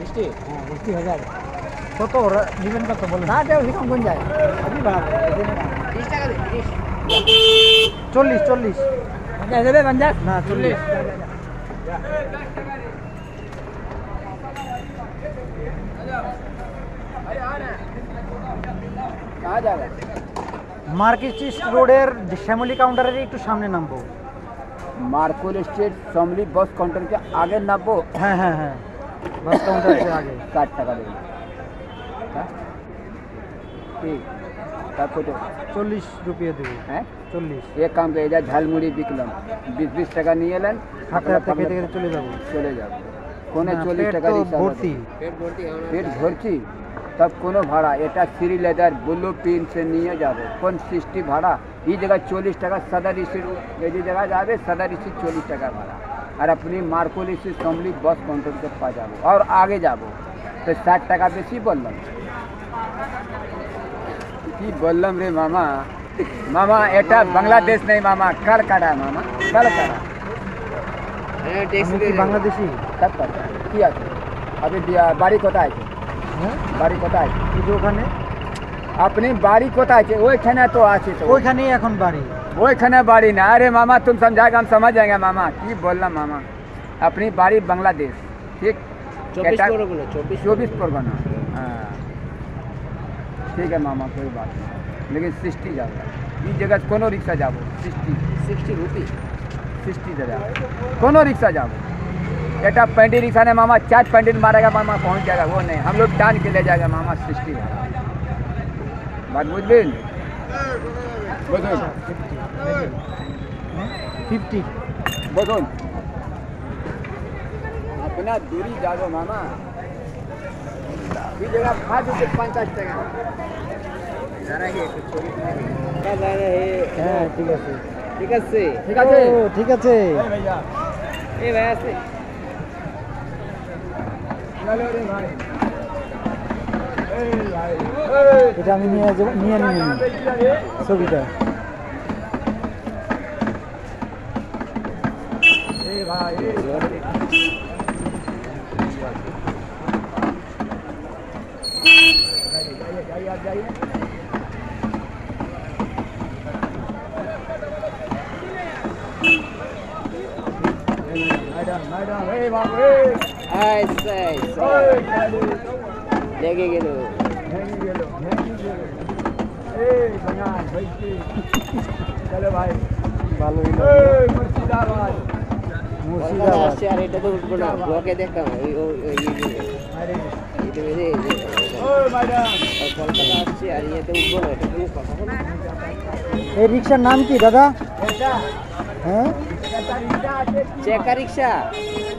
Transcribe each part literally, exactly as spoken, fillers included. मिस्टी हाँ मिस्टी हजार तो तो जीवन का तो बोलो ना जाओ ही कम बन जाए अभी बात तीस का दे तीस चौलीस चौलीस ऐसे भी बन जाए ना चौलीस कहाँ जा रहे हैं मार्केट स्ट्रीट रोडेर श्यामली काउंटर एक तो सामने नंबर मार्केट स्ट्रीट श्यामली बस काउंटर के आगे नंबर हाँ हाँ हाँ बस काउंटर से आगे काट टका देंगे ठीक तब कुछ चौलीस रुपये देंगे हैं चौलीस ये काम के इधर झालमुड़ी बिकलम बीस बीस टका नहीं है लन हाथ हाथ के तेरे चले जाओ चले जाओ कौन है चौलीस टका रिश्ता तब कोनो भाड़ा एटा सीरी लेदर बुल्लू पिन से नहीं जावे कौन सिक्सटी भाड़ा ये जगह चौलीस टका सदर स्ट्रीट ये जगह जावे सदर स्ट्रीट चौलीस टका भाड़ा और अपनी मार्केट स्ट्रीट श्यामली बस काउंटर के पास जाओ और आगे जाओ तो साठ टका बेसी बोलम की बोलम रे मामा मामा एटा बांग्लादेश नहीं मामा कलकाता मामा कलकाता बांग्लादेशी तब करता किया अभी बारी कोता है बारी कोता है कि जो खाने अपनी बारी कोता है वो खाने तो आचे तो वो खाने या कौन बारी वो खाने बारी ना अरे मामा तुम समझाएगा हम समझ जाएंगे मामा की बोलना मामा अपनी बारी बांग्लादेश ठीक चौबीस पर बोलो चौबीस चौबीस पर बना ठीक है मामा कोई बात नहीं लेकिन सिक्सटी जाओ इस जगह कोनो रिक्शा जाओ सिक्सटी सिक्सटी रुपी सिक्सटी जगह कोनो रिक्शा जाओ एटा पेंटी रिक्शा ने मामा चार पेंटिन मारेगा मामा पहुंच जाएगा वो नहीं हम लोग टान के ले जाएगा मामा सिक्सटी बात बुझ भी फिफ्टी बोलो अपना दूरी जाओ मामा जगह भाग पंचाश टका ठीक है ठीक है ठीक है ठीक है हेलो रे भाई ए भाई बेटा मैंने नहीं नहीं सो बेटा ए भाई जाइए आप जाइए मैडम मैडम ए बाप रे ऐसे लेके गेलो हैंग गेलो हैंग गेलो ए भगवान भाई चलो भाई ভালো হলো ए মুর্শিদাবাদ মুর্শিদাবাদ আচ্ছা আর এটা তো উঠবো না ওকে দেখো ওই ওই আরে এটা বেরে ও ম্যাডাম কলকাতা আসছে আর এটা উঠবো না এটা তুমি কথা বলো এই রিকশার নাম কি দাদা এটা হ্যাঁ এটা রিকশা আছে চেকার রিকশা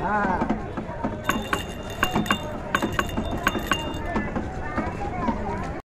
হ্যাঁ